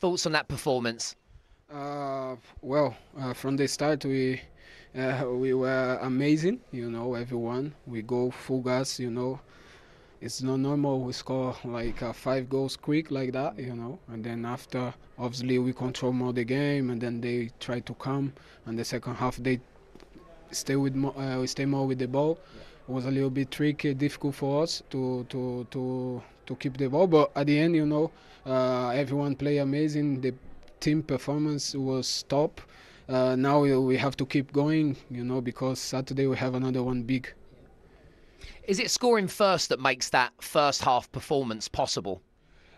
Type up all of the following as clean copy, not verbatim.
Thoughts on that performance? From the start we were amazing, everyone. We go full gas, It's not normal we score like 5 goals quick like that, And then after, obviously, we control more the game, and then they try to come. And the second half, they stay with more, with the ball. It was a little bit tricky, difficult for us to keep the ball. But at the end, everyone played amazing. The team performance was top. Now we have to keep going, because Saturday we have another one big. Is it scoring first that makes that first half performance possible?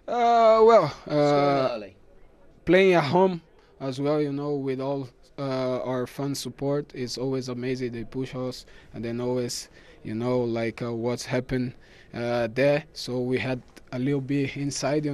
Early. Playing at home as well, with all our fan support, is always amazing. They push us, and then always, what's happened there. So we had a little bit inside,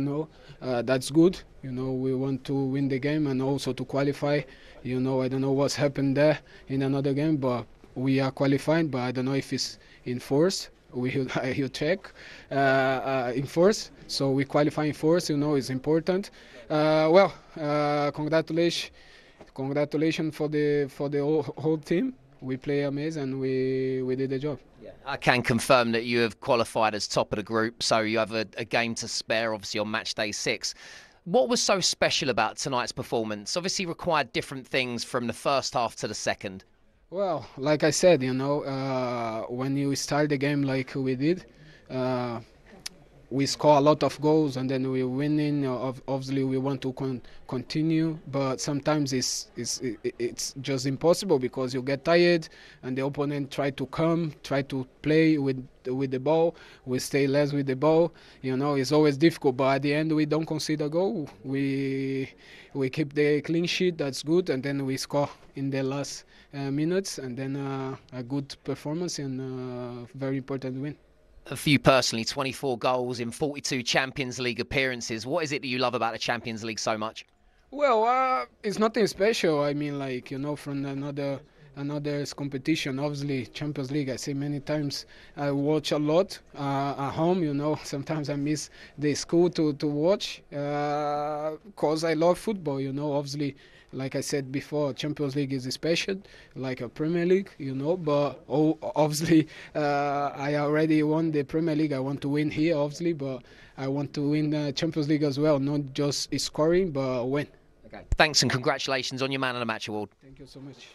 that's good. We want to win the game and also to qualify. I don't know what's happened there in another game, but we are qualifying, but I don't know if it's in force. He'll check in force. So we qualify in force, is important. Congratulations for the whole team. We play amazing, and we did the job. Yeah. I can confirm that you have qualified as top of the group, so you have a game to spare, obviously, on match day 6. What was so special about tonight's performance? Obviously, required different things from the first half to the second. Well, like I said, when you start the game like we did, we score a lot of goals, and then we're winning. Obviously, we want to continue, but sometimes it's just impossible because you get tired, and the opponent try to play with the ball. We stay less with the ball. It's always difficult, but at the end we don't concede a goal. We keep the clean sheet. That's good, and then we score in the last minutes, and then a good performance and a very important win. For you personally, 24 goals in 42 Champions League appearances. What is it that you love about the Champions League so much? Well, it's nothing special. I mean, from another competition, obviously, Champions League, I say many times, I watch a lot at home, sometimes I miss the school to watch, because I love football, obviously, like I said before, Champions League is special, like a Premier League, but obviously, I already won the Premier League, I want to win here, obviously, but I want to win the Champions League as well, not just scoring, but win. Okay. Thanks and congratulations on your Man of the Match award. Thank you so much.